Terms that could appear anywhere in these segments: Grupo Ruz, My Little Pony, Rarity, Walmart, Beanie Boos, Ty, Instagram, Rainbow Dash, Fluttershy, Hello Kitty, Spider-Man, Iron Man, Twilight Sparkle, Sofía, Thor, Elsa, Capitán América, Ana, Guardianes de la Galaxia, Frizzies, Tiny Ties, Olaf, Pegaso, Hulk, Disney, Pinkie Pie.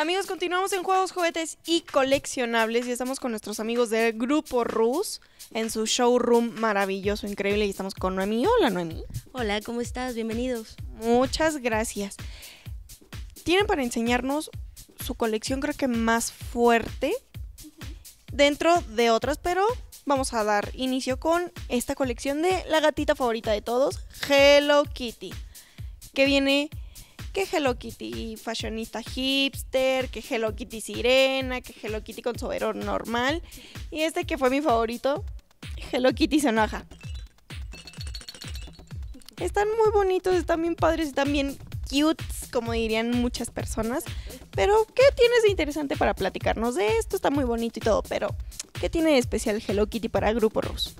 Amigos, continuamos en juegos, juguetes y coleccionables y estamos con nuestros amigos del Grupo Ruz en su showroom maravilloso, increíble, y estamos con Noemí. Hola, Noemí. Hola, ¿cómo estás? Bienvenidos. Muchas gracias. Tienen para enseñarnos su colección, creo que más fuerte dentro de otras, pero vamos a dar inicio con esta colección de la gatita favorita de todos, Hello Kitty, que viene... Que Hello Kitty fashionista hipster, que Hello Kitty sirena, que Hello Kitty con suero normal. Y este que fue mi favorito, Hello Kitty se enoja. Están muy bonitos, están bien padres, están bien cutes, como dirían muchas personas. Pero, ¿qué tienes de interesante para platicarnos de esto? Está muy bonito y todo, pero ¿qué tiene de especial Hello Kitty para Grupo Ruz?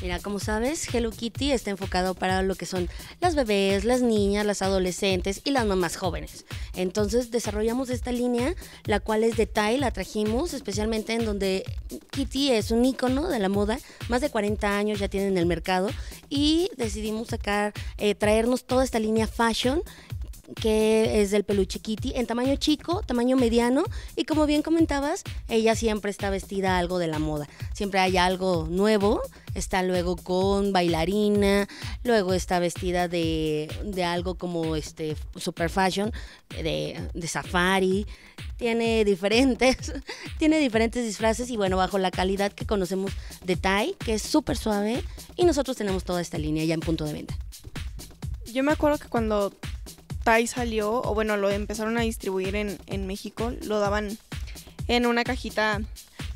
Mira, como sabes, Hello Kitty está enfocado para lo que son las bebés, las niñas, las adolescentes y las mamás jóvenes. Entonces desarrollamos esta línea, la cual es de Ty, la trajimos especialmente en donde Kitty es un ícono de la moda, más de 40 años ya tiene en el mercado y decidimos sacar, traernos toda esta línea fashion que es del peluche Kitty en tamaño chico, tamaño mediano y como bien comentabas, ella siempre está vestida algo de la moda, siempre hay algo nuevo, está luego con bailarina, luego está vestida de algo como super fashion, de safari, tiene diferentes disfraces y bueno, bajo la calidad que conocemos de Ty, que es súper suave y nosotros tenemos toda esta línea ya en punto de venta. Yo me acuerdo que cuando Ty salió, o bueno, lo empezaron a distribuir en México, lo daban en una cajita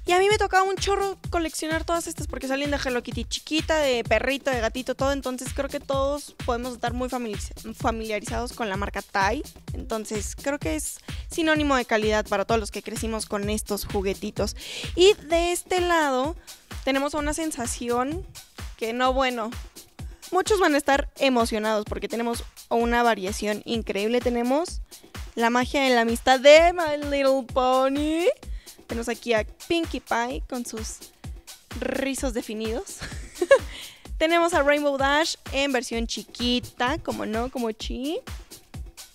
y a mí me tocaba un chorro coleccionar todas estas porque salen de Hello Kitty chiquita, de perrito, de gatito, todo, entonces creo que todos podemos estar muy familiarizados con la marca Ty, entonces creo que es sinónimo de calidad para todos los que crecimos con estos juguetitos. Y de este lado tenemos una sensación que no, bueno, muchos van a estar emocionados porque tenemos una variación increíble. Tenemos la magia de la amistad de My Little Pony. Tenemos aquí a Pinkie Pie con sus rizos definidos. Tenemos a Rainbow Dash en versión chiquita, como no, como chi.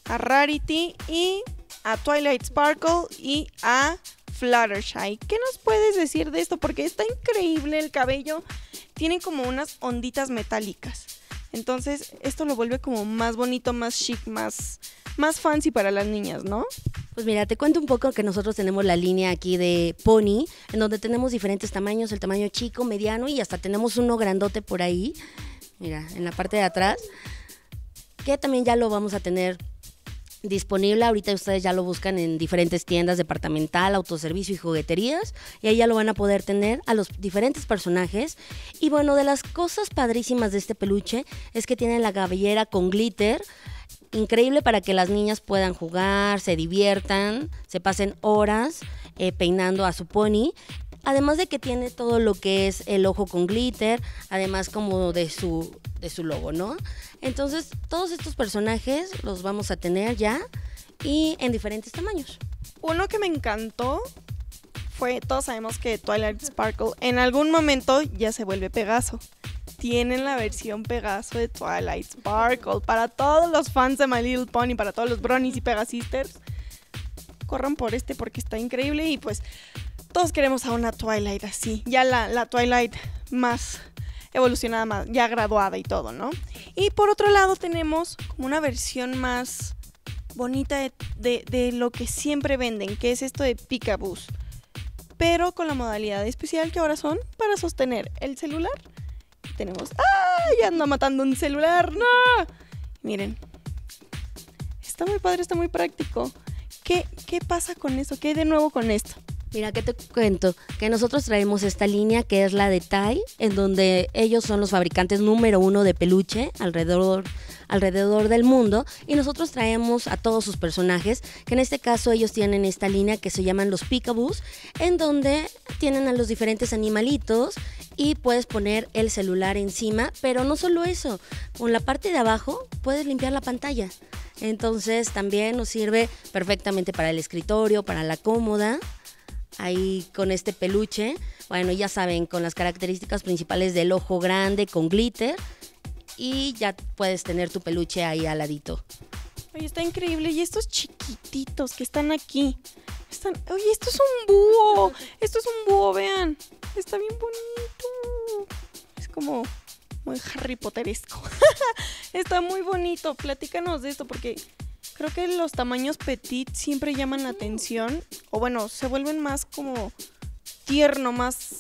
A Rarity y a Twilight Sparkle y a Fluttershy. ¿Qué nos puedes decir de esto? Porque está increíble el cabello. Tienen como unas onditas metálicas. Entonces, esto lo vuelve como más bonito, más chic, más fancy para las niñas, ¿no? Pues mira, te cuento un poco que nosotros tenemos la línea aquí de Pony, en donde tenemos diferentes tamaños, el tamaño chico, mediano y hasta tenemos uno grandote por ahí. Mira, en la parte de atrás, que también ya lo vamos a tener disponible, ahorita ustedes ya lo buscan en diferentes tiendas departamental, autoservicio y jugueterías y ahí ya lo van a poder tener a los diferentes personajes. Y bueno, de las cosas padrísimas de este peluche es que tiene la cabellera con glitter, increíble para que las niñas puedan jugar, se diviertan, se pasen horas peinando a su pony. Además de que tiene todo lo que es el ojo con glitter, además como de su logo, ¿no? Entonces, todos estos personajes los vamos a tener ya y en diferentes tamaños. Uno que me encantó fue, todos sabemos que Twilight Sparkle en algún momento ya se vuelve Pegaso. Tienen la versión Pegaso de Twilight Sparkle. Para todos los fans de My Little Pony, para todos los bronies y pegasisters, corran por este porque está increíble y pues... Todos queremos a una Twilight así, ya la Twilight más evolucionada, más, ya graduada y todo, ¿no? Y por otro lado tenemos como una versión más bonita de lo que siempre venden, que es esto de Peekaboos, pero con la modalidad especial que ahora son para sostener el celular. Tenemos... ¡Ah! Ya ando matando un celular, ¡no! Miren, está muy padre, está muy práctico. ¿Qué pasa con eso? ¿Qué hay de nuevo con esto? Mira, ¿qué te cuento? Que nosotros traemos esta línea que es la de Ty, en donde ellos son los fabricantes número 1 de peluche alrededor del mundo y nosotros traemos a todos sus personajes, que en este caso ellos tienen esta línea que se llaman los Peekaboos, en donde tienen a los diferentes animalitos y puedes poner el celular encima, pero no solo eso, con la parte de abajo puedes limpiar la pantalla, entonces también nos sirve perfectamente para el escritorio, para la cómoda. Ahí con este peluche, bueno, ya saben, con las características principales del ojo grande con glitter y ya puedes tener tu peluche ahí al ladito. Oye, está increíble. Y estos chiquititos que están aquí. Están... Oye, esto es un búho. Esto es un búho, vean. Está bien bonito. Es como muy Harry Potteresco. Está muy bonito. Platícanos de esto porque creo que los tamaños petit siempre llaman la atención. O bueno, se vuelven más como tierno, más...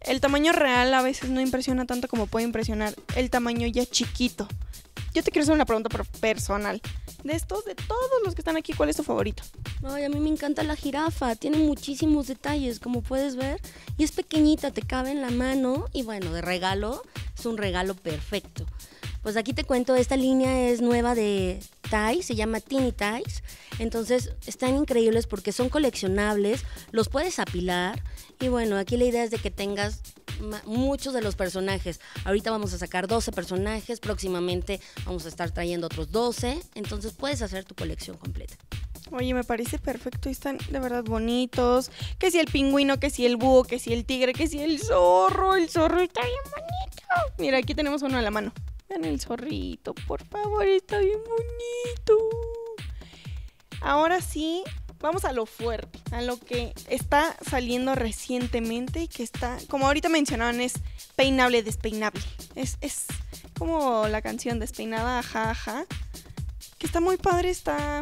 El tamaño real a veces no impresiona tanto como puede impresionar el tamaño ya chiquito. Yo te quiero hacer una pregunta personal. De estos, de todos los que están aquí, ¿cuál es tu favorito? Ay, a mí me encanta la jirafa. Tiene muchísimos detalles, como puedes ver. Y es pequeñita, te cabe en la mano. Y bueno, de regalo, es un regalo perfecto. Pues aquí te cuento, esta línea es nueva de Ty, se llama Tiny Ties. Entonces, están increíbles porque son coleccionables, los puedes apilar. Y bueno, aquí la idea es de que tengas muchos de los personajes. Ahorita vamos a sacar 12 personajes, próximamente vamos a estar trayendo otros 12. Entonces, puedes hacer tu colección completa. Oye, me parece perfecto, están de verdad bonitos. Que si el pingüino, que si el búho, que si el tigre, que si el zorro. El zorro está bien bonito. Mira, aquí tenemos uno a la mano. Vean el zorrito, por favor, está bien bonito. Ahora sí, vamos a lo fuerte, a lo que está saliendo recientemente y que está, como ahorita mencionaban, es peinable, despeinable. Es como la canción despeinada, ajá, ajá. Que está muy padre, está...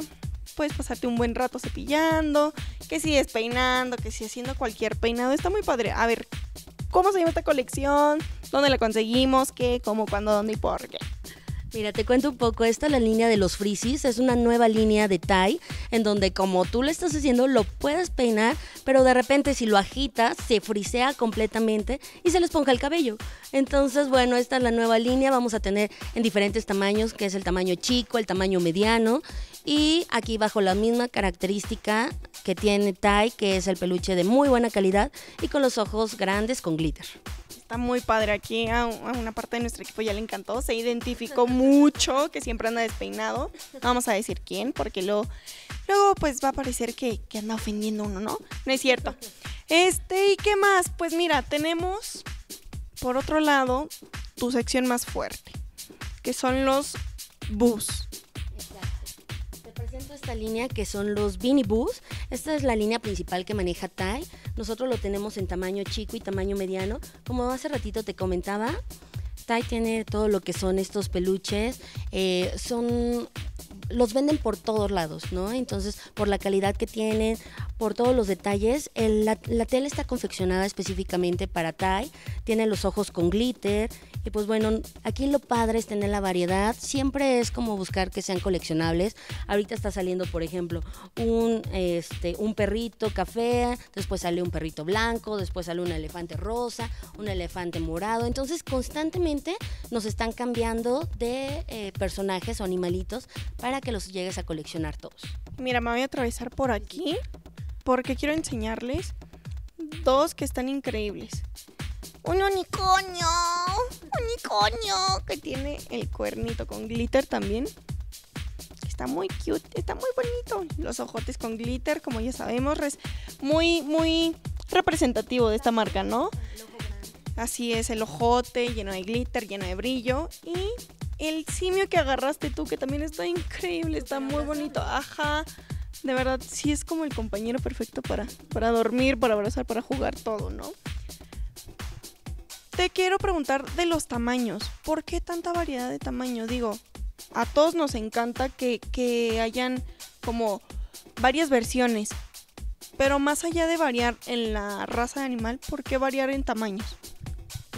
Puedes pasarte un buen rato cepillando, que si despeinando, que si haciendo cualquier peinado. Está muy padre. A ver, ¿cómo se llama esta colección? ¿Dónde la conseguimos? ¿Qué? ¿Cómo? ¿Cuándo? ¿Dónde? ¿Y por qué? Mira, te cuento un poco. Esta es la línea de los Frizzies. Es una nueva línea de Ty, en donde como tú lo estás haciendo, lo puedes peinar, pero de repente si lo agitas, se frisea completamente y se les ponga el cabello. Entonces, bueno, esta es la nueva línea. Vamos a tener en diferentes tamaños, que es el tamaño chico, el tamaño mediano. Y aquí bajo la misma característica que tiene Ty, que es el peluche de muy buena calidad y con los ojos grandes con glitter. Está muy padre aquí, a una parte de nuestro equipo ya le encantó, se identificó mucho, que siempre anda despeinado. No vamos a decir quién, porque luego pues va a parecer que anda ofendiendo uno, ¿no? No es cierto. ¿Y qué más? Pues mira, tenemos por otro lado tu sección más fuerte, que son los Boos. Esta línea que son los Beanie Boos. Esta es la línea principal que maneja Ty. Nosotros lo tenemos en tamaño chico y tamaño mediano. Como hace ratito te comentaba, Ty tiene todo lo que son estos peluches. Los venden por todos lados, ¿no? Entonces, por la calidad que tienen, por todos los detalles. La tela está confeccionada específicamente para Ty. Tiene los ojos con glitter. Y pues bueno, aquí lo padre es tener la variedad. Siempre es como buscar que sean coleccionables. Ahorita está saliendo, por ejemplo, un perrito café. Después sale un perrito blanco. Después sale un elefante rosa, un elefante morado. Entonces, constantemente nos están cambiando de personajes o animalitos para que los llegues a coleccionar todos. Mira, me voy a atravesar por aquí porque quiero enseñarles dos que están increíbles. Un unicornio que tiene el cuernito con glitter también. Está muy cute, está muy bonito. Los ojotes con glitter, como ya sabemos, es muy, muy representativo de esta marca, ¿no? Así es, el ojote lleno de glitter, lleno de brillo. Y el simio que agarraste tú, que también está increíble, está muy bonito. Ajá, de verdad, sí es como el compañero perfecto para dormir, para abrazar, para jugar todo, ¿no? Te quiero preguntar de los tamaños. ¿Por qué tanta variedad de tamaños? Digo, a todos nos encanta que hayan como varias versiones. Pero más allá de variar en la raza de animal, ¿por qué variar en tamaños?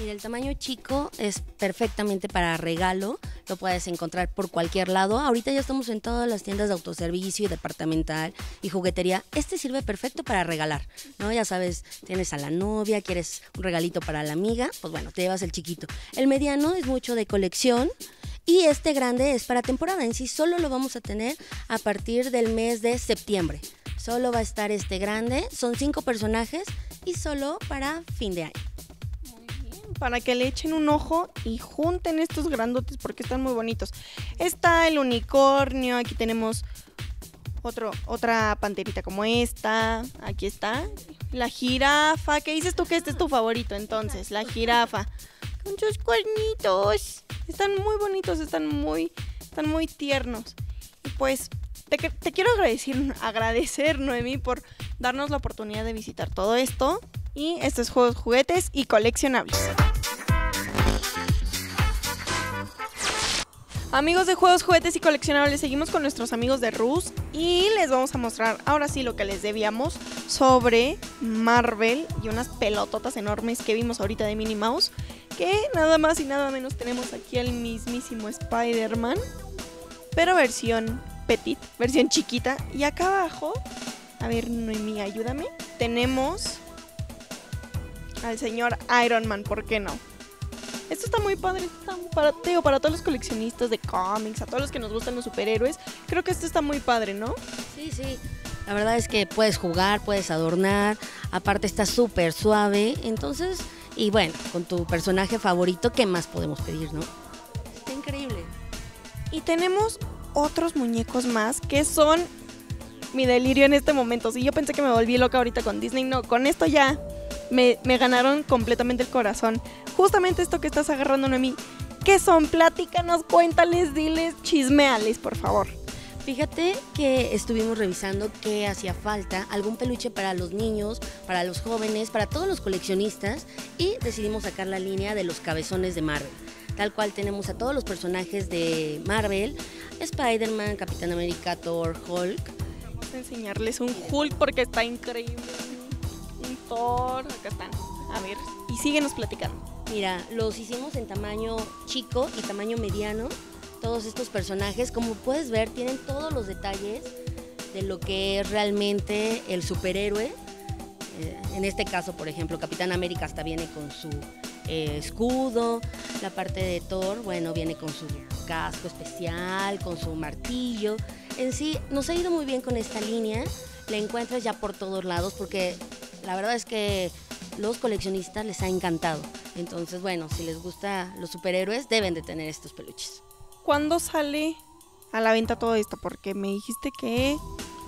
Mira, el tamaño chico es perfectamente para regalo, lo puedes encontrar por cualquier lado. Ahorita ya estamos en todas las tiendas de autoservicio y departamental y juguetería. Este sirve perfecto para regalar, ¿no? Ya sabes, tienes a la novia, quieres un regalito para la amiga, pues bueno, te llevas el chiquito. El mediano es mucho de colección. Y este grande es para temporada, en sí solo lo vamos a tener a partir del mes de septiembre. Solo va a estar este grande, son 5 personajes y solo para fin de año. Muy bien, para que le echen un ojo y junten estos grandotes porque están muy bonitos. Está el unicornio, aquí tenemos otra panterita como esta, aquí está. La jirafa, ¿qué dices tú que este es tu favorito entonces? La jirafa. Con sus cuernitos. Están muy bonitos, están muy tiernos. Y pues te quiero agradecer, Noemí, por darnos la oportunidad de visitar todo esto y estos juegos, juguetes y coleccionables. Amigos de Juegos, Juguetes y Coleccionables, seguimos con nuestros amigos de Ruz y les vamos a mostrar ahora sí lo que les debíamos sobre Marvel y unas pelototas enormes que vimos ahorita de Minnie Mouse, que nada más y nada menos tenemos aquí al mismísimo Spider-Man, pero versión petit, versión chiquita. Y acá abajo, a ver, Noemí, ayúdame, tenemos al señor Iron Man, ¿por qué no? Esto está muy padre, está para todos los coleccionistas de cómics, a todos los que nos gustan los superhéroes. Creo que esto está muy padre, ¿no? Sí, sí. La verdad es que puedes jugar, puedes adornar. Aparte está súper suave. Entonces, y bueno, con tu personaje favorito, ¿qué más podemos pedir, no? Está increíble. Y tenemos otros muñecos más que son mi delirio en este momento. Sí, yo pensé que me volví loca ahorita con Disney. No, con esto ya me ganaron completamente el corazón. Justamente esto que estás agarrando, Noemí, ¿qué son? Platícanos, cuéntales, diles, chismeales, por favor. Fíjate que estuvimos revisando que hacía falta algún peluche para los niños, para los jóvenes, para todos los coleccionistas, y decidimos sacar la línea de los cabezones de Marvel. Tal cual tenemos a todos los personajes de Marvel: Spider-Man, Capitán América, Thor, Hulk. Vamos a enseñarles un Hulk porque está increíble. Thor, acá están. A ver, y síguenos platicando. Mira, los hicimos en tamaño chico y tamaño mediano. Todos estos personajes, como puedes ver, tienen todos los detalles de lo que es realmente el superhéroe. En este caso, por ejemplo, Capitán América hasta viene con su escudo. La parte de Thor, bueno, viene con su casco especial, con su martillo. En sí, nos ha ido muy bien con esta línea. La encuentras ya por todos lados porque la verdad es que los coleccionistas les ha encantado. Entonces, bueno, si les gusta los superhéroes, deben de tener estos peluches. ¿Cuándo sale a la venta todo esto? Porque me dijiste que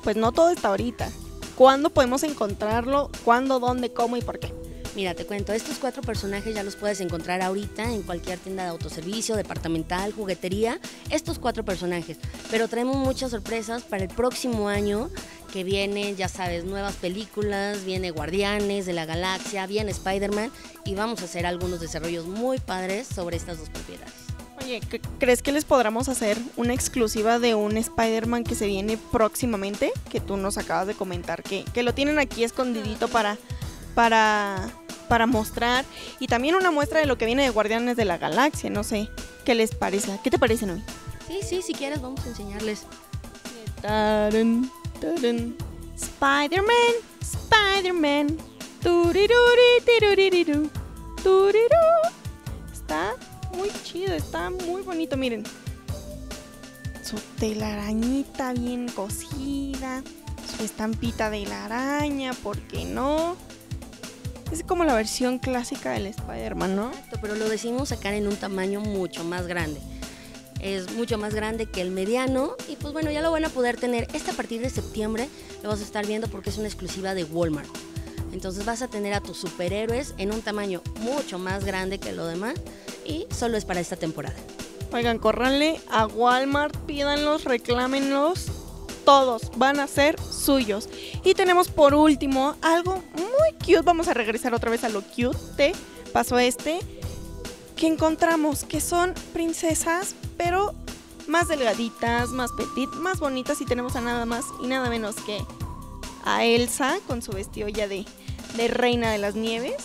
pues no todo está ahorita. ¿Cuándo podemos encontrarlo? ¿Cuándo, dónde, cómo y por qué? Mira, te cuento, estos 4 personajes ya los puedes encontrar ahorita en cualquier tienda de autoservicio, departamental, juguetería. Estos 4 personajes. Pero traemos muchas sorpresas para el próximo año, que vienen, ya sabes, nuevas películas, viene Guardianes de la Galaxia, viene Spider-Man, y vamos a hacer algunos desarrollos muy padres sobre estas dos propiedades. Oye, ¿crees que les podamos hacer una exclusiva de un Spider-Man que se viene próximamente? Que tú nos acabas de comentar, que lo tienen aquí escondidito para mostrar, y también una muestra de lo que viene de Guardianes de la Galaxia, no sé, ¿qué les parece? ¿Qué te parece, Noemí? Sí, sí, si quieres vamos a enseñarles. ¡Tarán! Spider-Man, Spider-Man, está muy chido, está muy bonito, miren. Su telarañita bien cosida, su estampita de la araña, ¿por qué no? Es como la versión clásica del Spider-Man, ¿no? Exacto, pero lo decidimos sacar en un tamaño mucho más grande. Es mucho más grande que el mediano, y pues bueno, ya lo van a poder tener. A partir de septiembre lo vas a estar viendo porque es una exclusiva de Walmart. Entonces vas a tener a tus superhéroes en un tamaño mucho más grande que lo demás, y solo es para esta temporada. Oigan, córranle a Walmart, pídanlos, reclámenlos, todos van a ser suyos. Y tenemos por último algo muy cute, vamos a regresar otra vez a lo cute, te paso que encontramos, que son princesas, pero más delgaditas, más petit, más bonitas, y tenemos a nada más y nada menos que a Elsa con su vestido ya de reina de las nieves.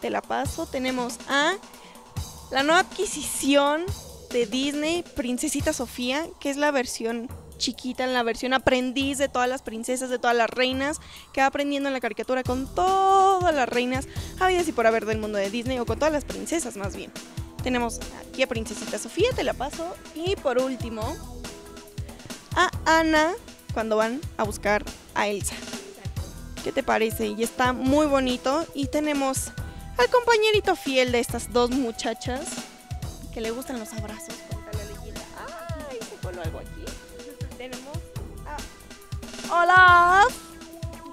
Te la paso. Tenemos a la nueva adquisición de Disney, Princesita Sofía, que es la versión chiquita, la versión aprendiz de todas las princesas, de todas las reinas, que va aprendiendo en la caricatura con todas las reinas habidas y por haber del mundo de Disney, o con todas las princesas más bien. Tenemos aquí a Princesita Sofía, te la paso. Y por último, a Ana, cuando van a buscar a Elsa. ¿Qué te parece? Y está muy bonito. Y tenemos al compañerito fiel de estas dos muchachas, que le gustan los abrazos. Cuéntale la leyenda. ¡Ay! Se coló algo aquí. Tenemos a Olaf,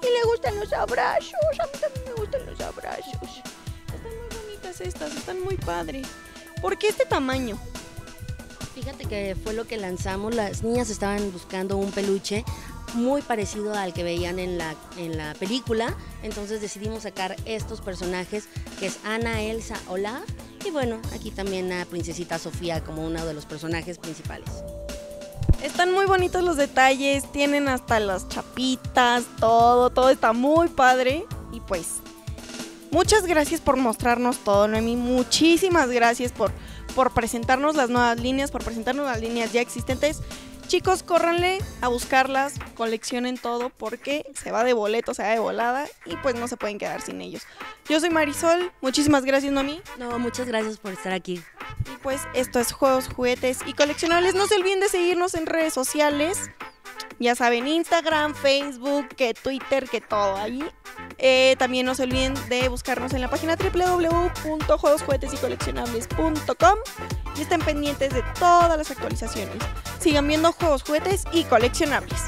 y le gustan los abrazos. A mí también me gustan los abrazos. Están muy bonitas estas, están muy padres. ¿Por qué este tamaño? Fíjate que fue lo que lanzamos, las niñas estaban buscando un peluche muy parecido al que veían en la película, entonces decidimos sacar estos personajes que es Ana, Elsa, Olaf y bueno, aquí también a Princesita Sofía como uno de los personajes principales. Están muy bonitos los detalles, tienen hasta las chapitas, todo está muy padre y pues muchas gracias por mostrarnos todo, Noemí, muchísimas gracias por presentarnos las nuevas líneas, por presentarnos las líneas ya existentes. Chicos, córranle a buscarlas, coleccionen todo porque se va de boleto, se va de volada y pues no se pueden quedar sin ellos. Yo soy Marisol, muchísimas gracias, Noemí. No, muchas gracias por estar aquí. Y pues esto es Juegos, Juguetes y Coleccionables. No se olviden de seguirnos en redes sociales. Ya saben, Instagram, Facebook, que Twitter, que todo ahí. También no se olviden de buscarnos en la página www.juegosjuguetesycoleccionables.com y estén pendientes de todas las actualizaciones. Sigan viendo Juegos, Juguetes y Coleccionables.